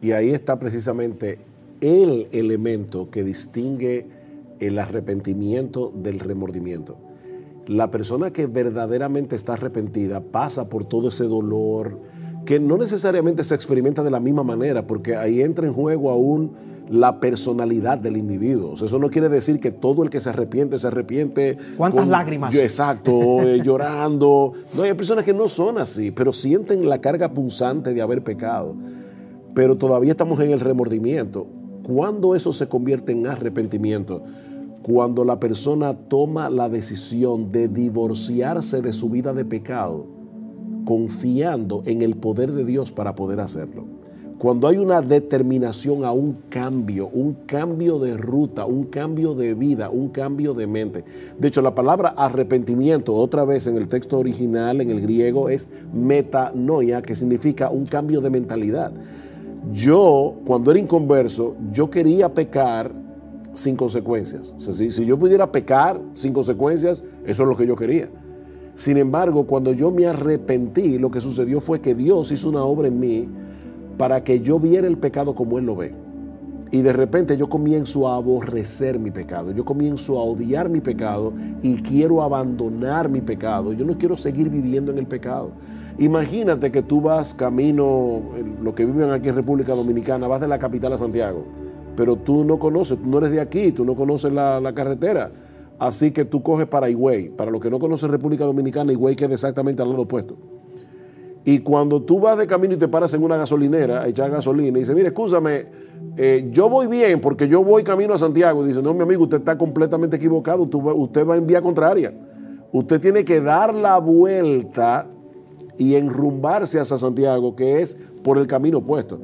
Y ahí está precisamente el elemento que distingue el arrepentimiento del remordimiento. La persona que verdaderamente está arrepentida pasa por todo ese dolor que no necesariamente se experimenta de la misma manera, porque ahí entra en juego aún la personalidad del individuo. O sea, eso no quiere decir que todo el que se arrepiente... ¿Cuántas lágrimas? Exacto, llorando. No, hay personas que no son así, pero sienten la carga punzante de haber pecado. Pero todavía estamos en el remordimiento. ¿Cuándo eso se convierte en arrepentimiento? Cuando la persona toma la decisión de divorciarse de su vida de pecado, confiando en el poder de Dios para poder hacerlo. Cuando hay una determinación a un cambio de ruta, un cambio de vida, un cambio de mente. De hecho, la palabra arrepentimiento, otra vez en el texto original, en el griego, es metanoia, que significa un cambio de mentalidad. Yo, cuando era inconverso, yo quería pecar sin consecuencias. O sea, si yo pudiera pecar sin consecuencias, eso es lo que yo quería. Sin embargo, cuando yo me arrepentí, lo que sucedió fue que Dios hizo una obra en mí para que yo viera el pecado como Él lo ve. Y de repente yo comienzo a aborrecer mi pecado, yo comienzo a odiar mi pecado y quiero abandonar mi pecado. Yo no quiero seguir viviendo en el pecado. Imagínate que tú vas camino, los que viven aquí en República Dominicana, vas de la capital a Santiago, pero tú no conoces, tú no eres de aquí, tú no conoces la carretera. Así que tú coges para Higüey. Para los que no conocen República Dominicana, Higüey queda exactamente al lado opuesto. Y cuando tú vas de camino y te paras en una gasolinera a echar gasolina y dices, mire, escúchame, yo voy bien porque yo voy camino a Santiago. Y dice, no, mi amigo, usted está completamente equivocado, usted va en vía contraria. Usted tiene que dar la vuelta y enrumbarse hacia Santiago, que es por el camino opuesto.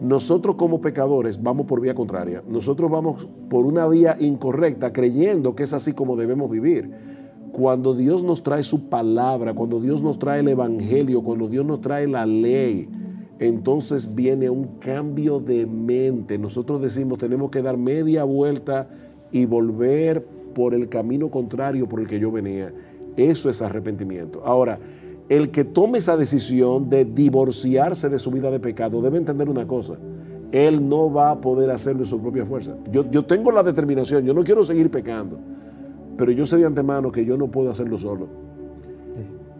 Nosotros como pecadores vamos por vía contraria. Nosotros vamos por una vía incorrecta creyendo que es así como debemos vivir. Cuando Dios nos trae su palabra, cuando Dios nos trae el evangelio, cuando Dios nos trae la ley, entonces viene un cambio de mente. Nosotros decimos, tenemos que dar media vuelta y volver por el camino contrario por el que yo venía. Eso es arrepentimiento. Ahora, el que tome esa decisión de divorciarse de su vida de pecado debe entender una cosa. Él no va a poder hacerlo en su propia fuerza. Yo tengo la determinación, yo no quiero seguir pecando, pero yo sé de antemano que yo no puedo hacerlo solo.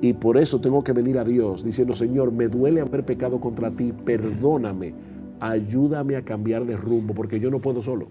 Y por eso tengo que venir a Dios diciendo, Señor, me duele haber pecado contra ti, perdóname, ayúdame a cambiar de rumbo porque yo no puedo solo.